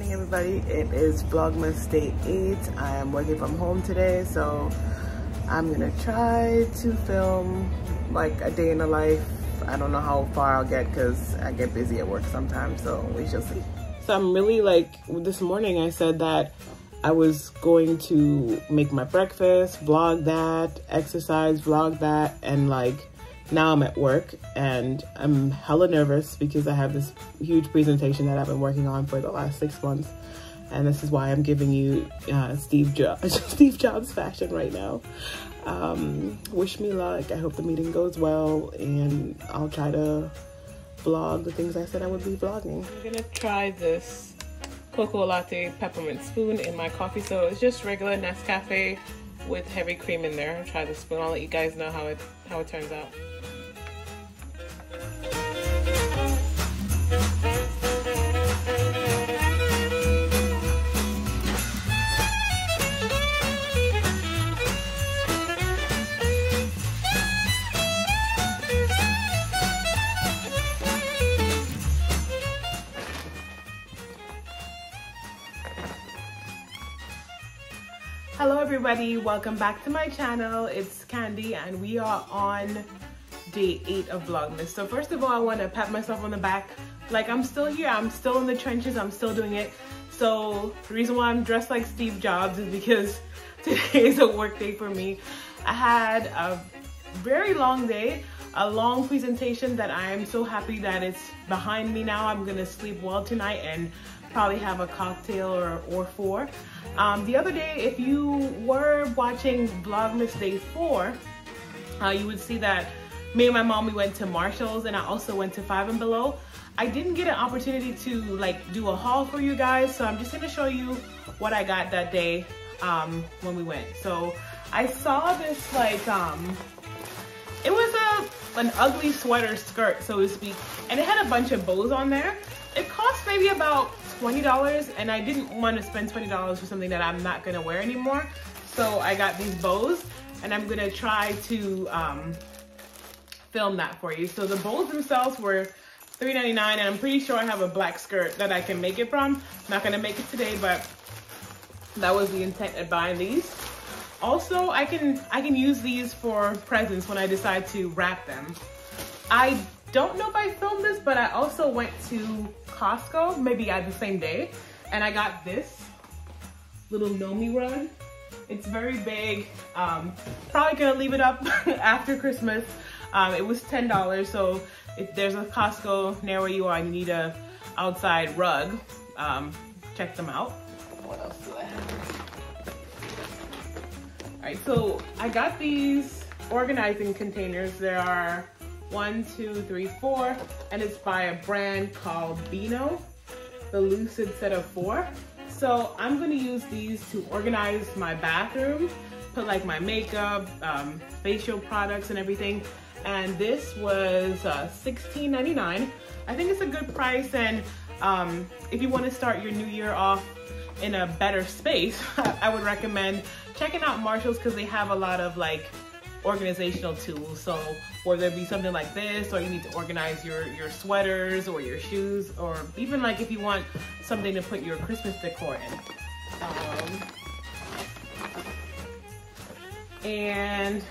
morning, everybody. It is Vlogmas day 8. I am working from home today, so I'm gonna try to film like a day in the life. I don't know how far I'll get because I get busy at work sometimes, so we shall see. So I'm really like, this morning I said that I was going to make my breakfast, vlog that, exercise, vlog that, and like now I'm at work and I'm hella nervous because I have this huge presentation that I've been working on for the last 6 months. And this is why I'm giving you Steve Jobs fashion right now. Wish me luck. I hope the meeting goes well and I'll try to vlog the things I said I would be vlogging. I'm gonna try this cocoa latte peppermint spoon in my coffee. So it's just regular Nescafe with heavy cream in there. I'll try the spoon. I'll let you guys know how it turns out. Hello everybody, welcome back to my channel. It's Candy and we are on day 8 of Vlogmas. So first of all, I want to pat myself on the back. Like, I'm still here, I'm still in the trenches, I'm still doing it. So the reason why I'm dressed like Steve Jobs is because today is a work day for me. I had a very long day, a long presentation that I am so happy that it's behind me now. I'm gonna sleep well tonight and probably have a cocktail or four. The other day, if you were watching Vlogmas Day 4, you would see that me and my mom, we went to Marshall's and I also went to Five and Below. I didn't get an opportunity to like do a haul for you guys, so I'm just gonna show you what I got that day when we went. So I saw this like, it was an ugly sweater skirt, so to speak, and it had a bunch of bows on there. It cost maybe about $20 and I didn't want to spend $20 for something that I'm not gonna wear anymore. So I got these bows and I'm gonna try to film that for you. So the bows themselves were $3.99 and I'm pretty sure I have a black skirt that I can make it from. I'm not gonna make it today, but that was the intent of buying these. Also, I can use these for presents when I decide to wrap them. I don't know if I filmed this, but I also went to Costco, maybe at the same day, and I got this little Nomi rug. It's very big. Probably gonna leave it up after Christmas. It was $10, so if there's a Costco near where you are and you need a outside rug, check them out. What else do I have? All right, so I got these organizing containers. There are 1, 2, 3, 4, and it's by a brand called Bino, the Lucid set of 4. So I'm gonna use these to organize my bathroom, put like my makeup, facial products and everything. And this was $16.99. I think it's a good price, and if you wanna start your new year off in a better space, I would recommend checking out Marshall's because they have a lot of like organizational tools. So whether it be something like this, or you need to organize your sweaters or your shoes, or even like if you want something to put your Christmas decor in. And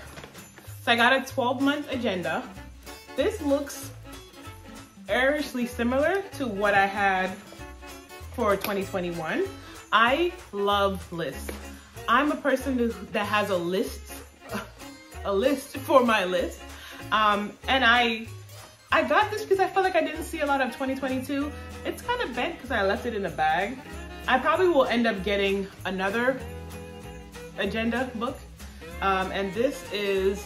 so I got a 12-month agenda. This looks airishly similar to what I had for 2021. I love lists. I'm a person that has a list for my list. And I got this because I felt like I didn't see a lot of 2022. It's kind of bent because I left it in a bag. I probably will end up getting another agenda book. And this is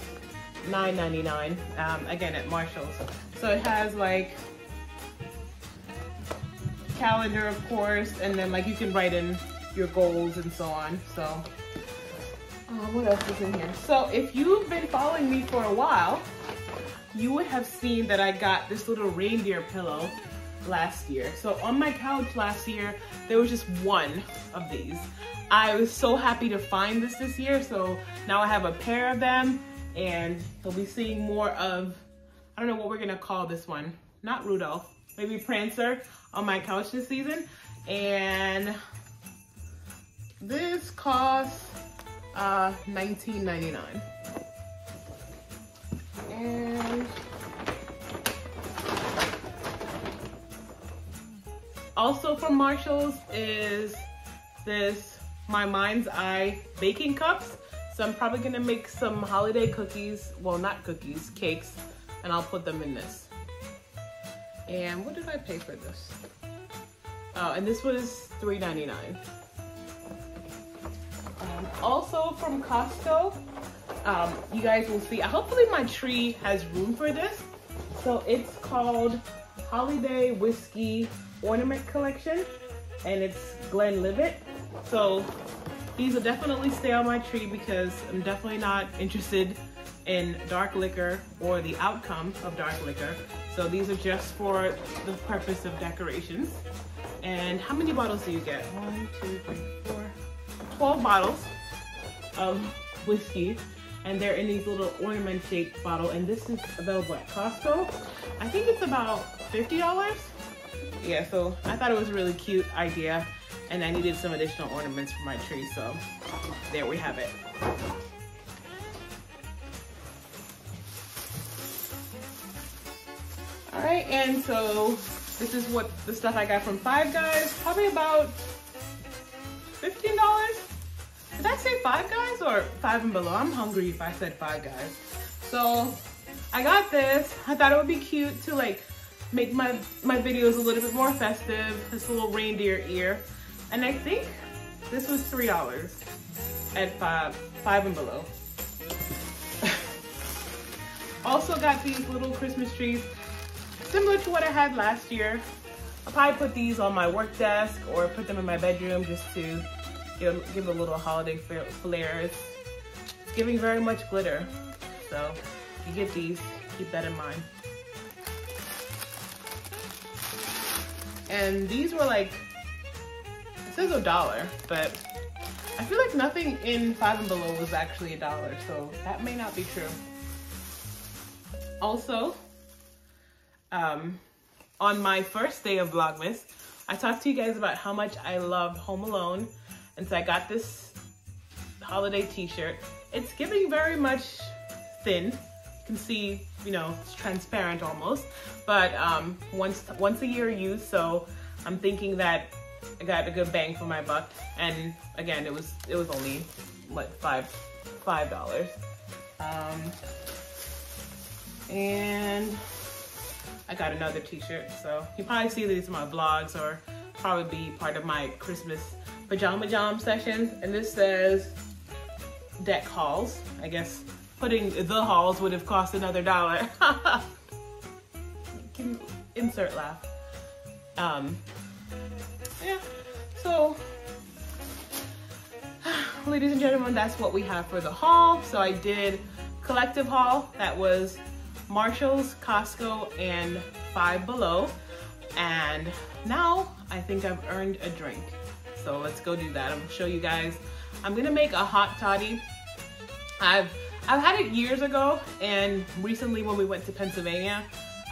$9.99, again at Marshall's. So it has like calendar, of course, and then like you can write in your goals and so on. So what else is in here? So if you've been following me for a while, you would have seen that I got this little reindeer pillow last year. So on my couch last year, there was just one of these. I was so happy to find this year. So now I have a pair of them and you'll be seeing more of, I don't know what we're gonna call this one. Not Rudolph, maybe Prancer on my couch this season. and this costs $19.99. And also from Marshall's is this My Mind's Eye baking cups. So I'm probably gonna make some holiday cookies, well not cookies, cakes, and I'll put them in this. And what did I pay for this? Oh, and this was $3.99. Also from Costco, you guys will see, hopefully my tree has room for this. So it's called Holiday Whiskey Ornament Collection, and it's Glenlivet. So these will definitely stay on my tree because I'm definitely not interested in dark liquor or the outcome of dark liquor. So these are just for the purpose of decorations. And how many bottles do you get? 1, 2, 3, 4. 12 bottles of whiskey, and they're in these little ornament shaped bottle, and this is available at Costco. I think it's about $50. Yeah, so I thought it was a really cute idea, and I needed some additional ornaments for my tree, so there we have it. All right, and so this is what the stuff I got from Five Guys, probably about $15. Did I say Five Guys or Five and Below? I'm hungry if I said Five Guys. So I got this. I thought it would be cute to like make my videos a little bit more festive. This little reindeer ear, and I think this was $3 at Five and Below. Also got these little Christmas trees, similar to what I had last year. I'll probably put these on my work desk or put them in my bedroom just to give a little holiday flair. It's giving very much glitter. So you get these, keep that in mind. And these were like, it says $1, but I feel like nothing in Five and Below was actually $1, so that may not be true. Also, on my first day of Vlogmas, I talked to you guys about how much I loved Home Alone, and so I got this holiday t-shirt. It's giving very much thin. You can see, you know, it's transparent almost, but once a year used, so I'm thinking that I got a good bang for my buck. And again, it was only what, $5. And I got another t-shirt, so you probably see these in my vlogs or probably be part of my Christmas pajama jam sessions. And this says deck halls. I guess putting the halls would have cost another $1. Can insert laugh. Yeah, so ladies and gentlemen, that's what we have for the haul. So I did collective haul. That was Marshall's, Costco, and Five Below. And now I think I've earned a drink. So let's go do that. I'm gonna show you guys. I'm gonna make a hot toddy. I've had it years ago, and recently when we went to Pennsylvania,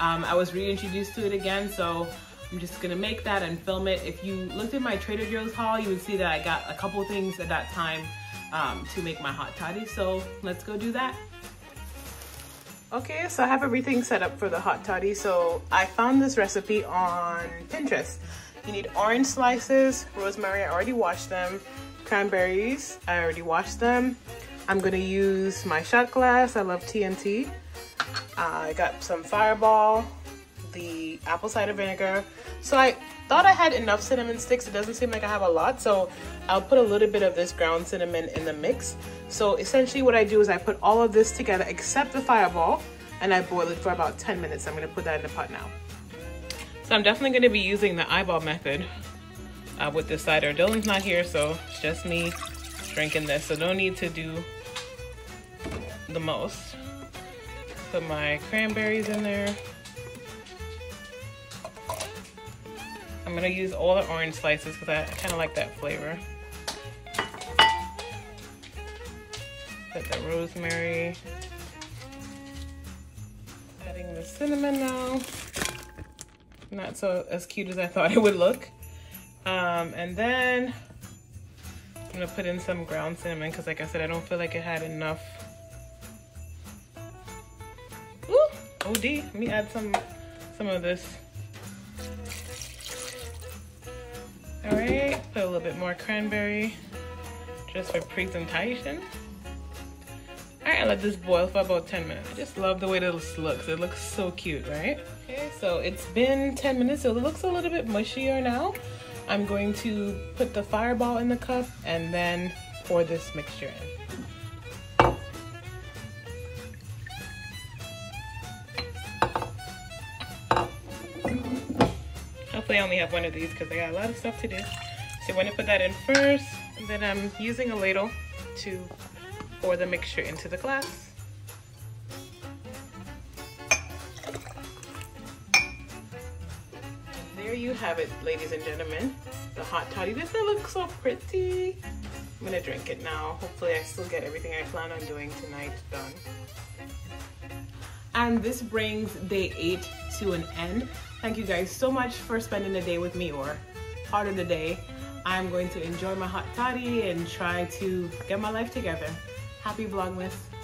I was reintroduced to it again. So I'm just gonna make that and film it. If you looked at my Trader Joe's haul, you would see that I got a couple things at that time to make my hot toddy. So let's go do that. Okay, so I have everything set up for the hot toddy. So I found this recipe on Pinterest. You need orange slices, rosemary, I already washed them, cranberries, I already washed them. I'm gonna use my shot glass, I love TNT. I got some Fireball, the apple cider vinegar. So I thought I had enough cinnamon sticks. It doesn't seem like I have a lot, so I'll put a little bit of this ground cinnamon in the mix. So essentially what I do is I put all of this together except the Fireball, and I boil it for about 10 minutes. I'm gonna put that in the pot now. So I'm definitely gonna be using the eyeball method with this cider. Dylan's not here, so it's just me drinking this. So don't need to do the most. Put my cranberries in there. I'm gonna use all the orange slices because I kind of like that flavor. Put the rosemary. Adding the cinnamon now. Not so as cute as I thought it would look. And then I'm gonna put in some ground cinnamon because, like I said, I don't feel like it had enough. Ooh, OD. Let me add some of this. All right, put a little bit more cranberry just for presentation. All right, I let this boil for about 10 minutes. I just love the way this looks. It looks so cute, right? Okay, so it's been 10 minutes, so it looks a little bit mushier now. I'm going to put the Fireball in the cup and then pour this mixture in. Hopefully I only have one of these because I got a lot of stuff to do. So I'm gonna put that in first, and then I'm using a ladle to pour the mixture into the glass. There you have it, ladies and gentlemen, the hot toddy. Doesn't it look so pretty? I'm gonna drink it now. Hopefully I still get everything I plan on doing tonight done. And this brings day 8 to an end. Thank you guys so much for spending the day with me, or part of the day. I'm going to enjoy my hot toddy and try to get my life together. Happy Vlogmas.